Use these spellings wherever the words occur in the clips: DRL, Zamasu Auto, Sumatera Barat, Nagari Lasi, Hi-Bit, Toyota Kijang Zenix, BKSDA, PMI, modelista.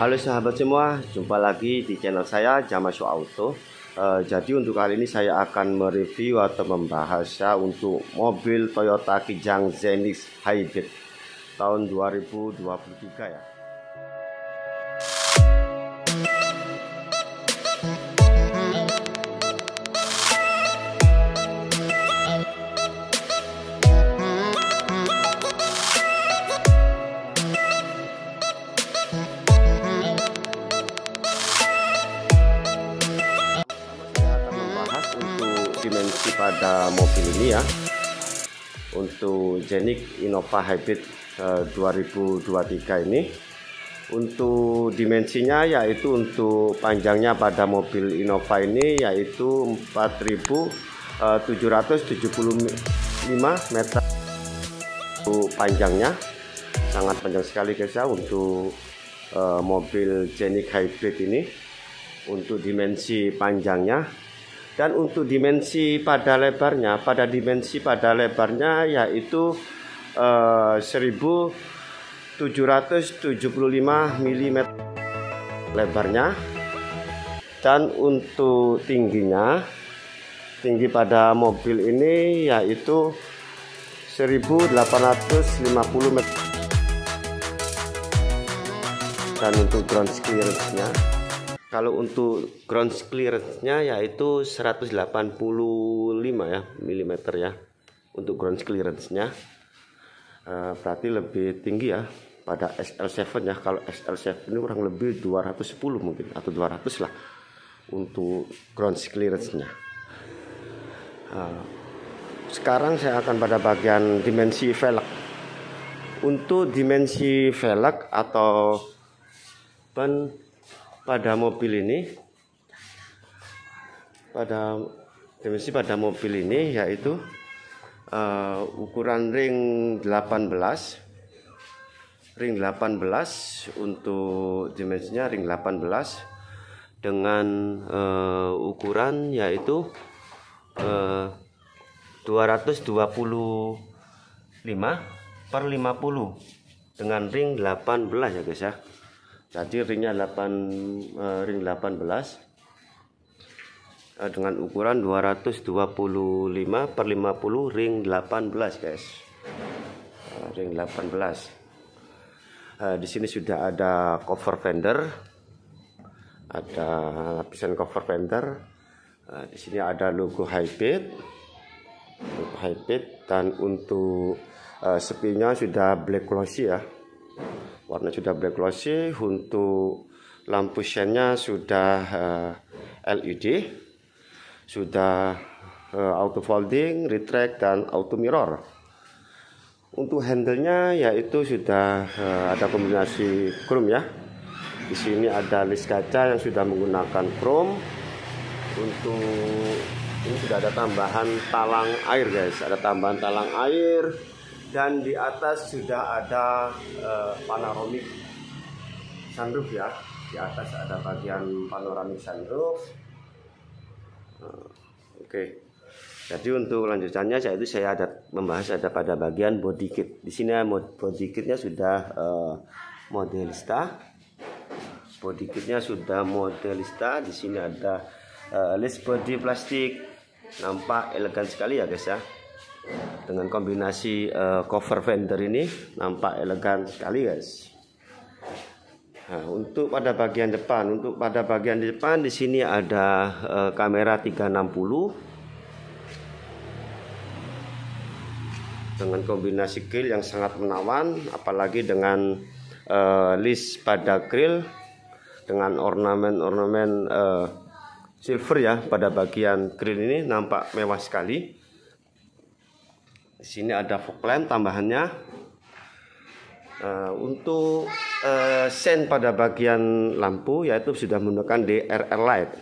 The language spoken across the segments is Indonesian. Halo sahabat semua, jumpa lagi di channel saya Zamasu Auto. Jadi untuk kali ini saya akan mereview atau membahas untuk mobil Toyota Kijang Zenix Hi-Bit tahun 2023 ya. Dimensi pada mobil ini ya, untuk Zenix Innova Hi-Bit 2023 ini, untuk dimensinya yaitu untuk panjangnya pada mobil Innova ini yaitu 4.775 meter untuk panjangnya, sangat panjang sekali guys ya untuk mobil Zenix Hi-Bit ini untuk dimensi panjangnya. Dan untuk dimensi pada lebarnya, yaitu 1.775 mm lebarnya. Dan untuk tingginya, tinggi pada mobil ini yaitu 1.850 m. Dan untuk ground clearance-nya, kalau untuk ground clearance-nya yaitu 185 ya mm ya untuk ground clearance-nya, berarti lebih tinggi ya pada SL7 ya. Kalau SL7 ini kurang lebih 210 mungkin atau 200 lah untuk ground clearance-nya. Sekarang saya akan pada bagian dimensi velg. Untuk dimensi velg atau ban pada mobil ini, pada dimensi pada mobil ini yaitu ukuran ring 18 untuk dimensinya ring 18 dengan ukuran yaitu 225/50 dengan ring 18 ya guys ya. Jadi ringnya ring 18 dengan ukuran 225/50 ring 18 guys. Ring 18. Di sini sudah ada cover fender, ada lapisan cover fender. Di sini ada logo Hi-Bit, dan untuk spinya sudah black glossy ya. Warna sudah black glossy, untuk lampu seinnya sudah LED, sudah auto folding, retract, dan auto mirror. Untuk handle-nya yaitu sudah ada kombinasi chrome ya. Di sini ada lis kaca yang sudah menggunakan chrome. Untuk ini sudah ada tambahan talang air guys, ada tambahan talang air. Dan di atas sudah ada panoramic sunroof ya. Di atas ada bagian panoramic sunroof. Oke. Jadi untuk lanjutannya saya membahas pada bagian body kit. Di sini body kitnya sudah modelista. Di sini ada list body plastik. Nampak elegan sekali ya guys ya. Dengan kombinasi cover fender ini nampak elegan sekali guys. Nah, untuk pada bagian depan, di sini ada kamera 360 dengan kombinasi grill yang sangat menawan, apalagi dengan lis pada grill dengan ornamen silver ya pada bagian grill ini nampak mewah sekali. Di sini ada fog lamp tambahannya. Untuk sen pada bagian lampu yaitu sudah menggunakan DRL light.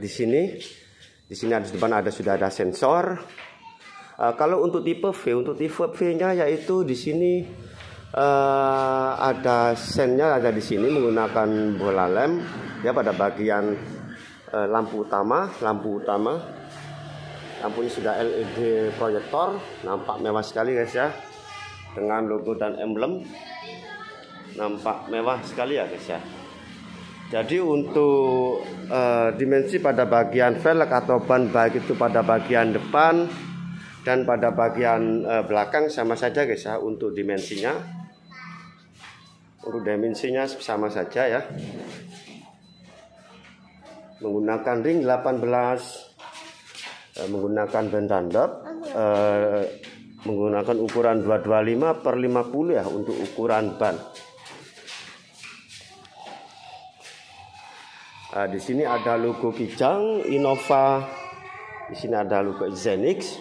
Di sini. Di depan sudah ada sensor. Kalau untuk tipe V, yaitu di sini ada sennya ada di sini menggunakan bola lem ya pada bagian lampu utama, Lampunya sudah LED proyektor, nampak mewah sekali guys ya, dengan logo dan emblem. Nampak mewah sekali ya guys ya. Jadi untuk dimensi pada bagian velg atau ban baik itu pada bagian depan dan pada bagian belakang sama saja guys ya. Untuk dimensinya sama saja ya. Menggunakan ring 18, menggunakan ban tandem, menggunakan ukuran 225/50 ya untuk ukuran ban. Di sini ada logo Kijang, Innova, di sini ada logo Zenix.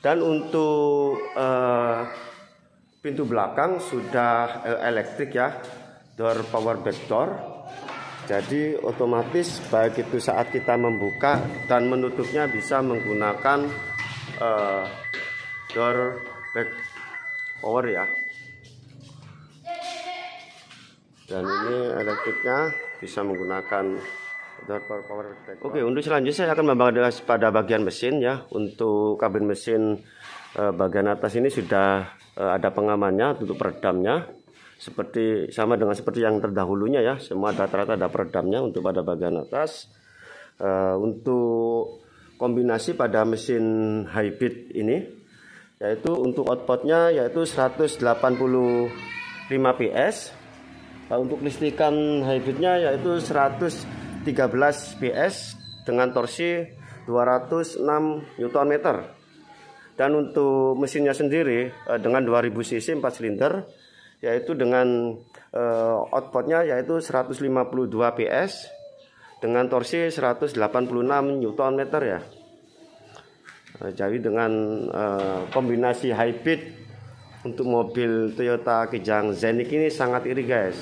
Dan untuk pintu belakang sudah elektrik ya, door power back door. Jadi otomatis baik itu saat kita membuka dan menutupnya bisa menggunakan door back power ya. Dan ini elektriknya bisa menggunakan door power back. Oke, untuk selanjutnya saya akan membahas pada bagian mesin ya. Untuk kabin mesin bagian atas ini sudah ada pengamannya untuk peredamnya. Sama dengan seperti yang terdahulunya ya. Semua rata-rata ada peredamnya untuk pada bagian atas. Untuk kombinasi pada mesin Hi-Bit ini yaitu untuk outputnya yaitu 185 PS. Untuk listrikan hybridnya yaitu 113 PS dengan torsi 206 Nm. Dan untuk mesinnya sendiri dengan 2000 cc 4 silinder yaitu dengan outputnya yaitu 152 PS dengan torsi 186 Nm ya. Jadi dengan kombinasi hybrid untuk mobil Toyota Kijang Zenix ini sangat iri guys.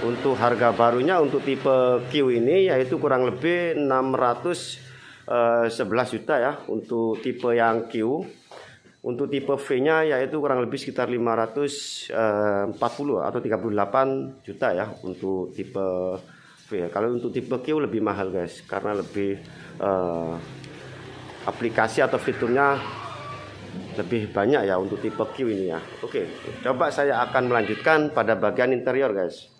Untuk harga barunya untuk tipe Q ini yaitu kurang lebih 611 juta ya. Untuk tipe yang Q. Untuk tipe V nya yaitu kurang lebih sekitar 540 atau 38 juta ya. Untuk tipe V. Kalau untuk tipe Q lebih mahal guys. Karena lebih aplikasi atau fiturnya lebih banyak ya untuk tipe Q ini ya. Oke, coba saya akan melanjutkan pada bagian interior guys.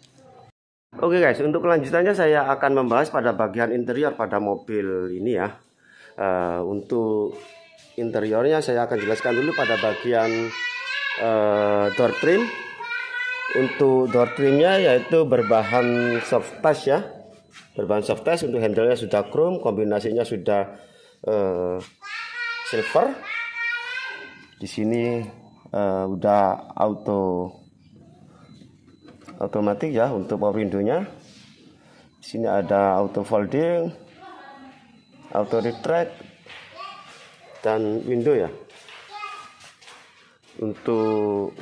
Oke guys, untuk kelanjutannya saya akan membahas pada bagian interior pada mobil ini ya. Untuk interiornya saya akan jelaskan dulu pada bagian door trim. Untuk door trimnya yaitu berbahan soft touch ya. Berbahan soft touch, untuk handle-nya sudah chrome, kombinasinya sudah silver. Di sini udah otomatis ya untuk power window-nya. Di sini ada auto folding, auto retract, dan window ya. Untuk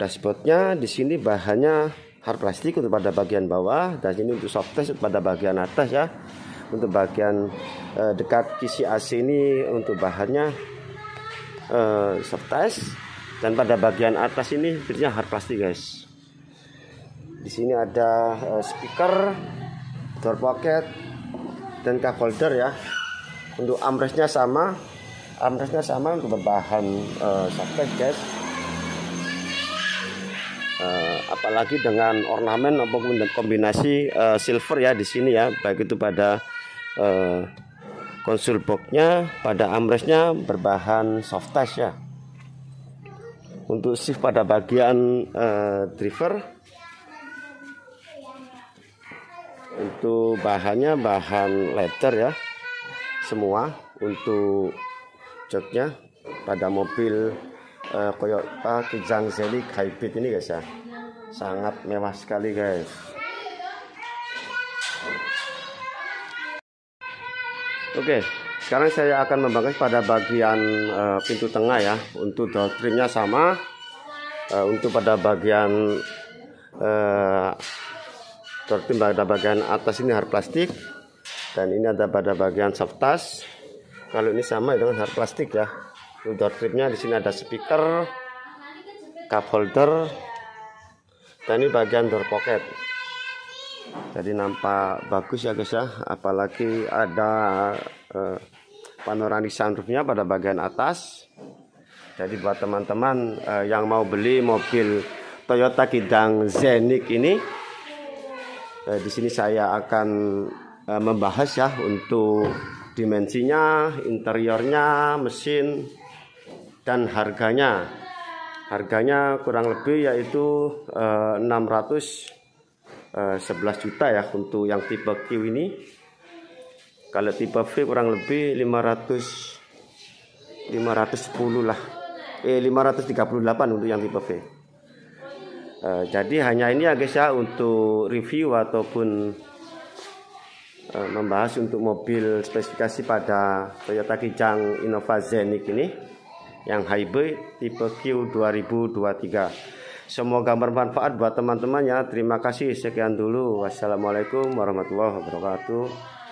dashboard-nya di sini bahannya hard plastik untuk pada bagian bawah, dan ini untuk soft touch pada bagian atas ya. Untuk bagian dekat kisi AC ini untuk bahannya soft touch, dan pada bagian atas ini hybridnya hard plastik guys. Di sini ada speaker, door pocket, dan cup holder ya. Untuk armrestnya sama, untuk berbahan soft touch guys. Apalagi dengan ornamen maupun kombinasi silver ya di sini ya, baik itu pada konsol box-nya, pada armrestnya berbahan soft touch ya. Untuk shift pada bagian driver, untuk bahannya bahan leather ya semua. Untuk joknya pada mobil Toyota Kijang Zenix Hi-Bit ini guys ya, sangat mewah sekali guys. Oke, sekarang saya akan membahas pada bagian pintu tengah ya. Untuk door trimnya sama, untuk pada bagian door trim pada bagian atas ini hard plastik, dan ini ada pada bagian soft touch. Kalau ini sama dengan hard plastik ya. Untuk door trimnya di sini ada speaker, cup holder, dan ini bagian door pocket. Jadi nampak bagus ya guys ya, apalagi ada panoramic sunroofnya pada bagian atas. Jadi buat teman-teman yang mau beli mobil Toyota Kijang Zenix ini. Di sini saya akan membahas ya untuk dimensinya, interiornya, mesin, dan harganya. Harganya kurang lebih yaitu 611 juta ya untuk yang tipe Q ini. Kalau tipe V kurang lebih 510 lah. 538 untuk yang tipe V. Jadi hanya ini ya guys ya untuk review ataupun membahas untuk mobil spesifikasi pada Toyota Kijang Zenix ini yang Hi-Bit tipe Q 2023. Semoga bermanfaat buat teman-teman ya. Terima kasih, sekian dulu. Wassalamualaikum warahmatullahi wabarakatuh.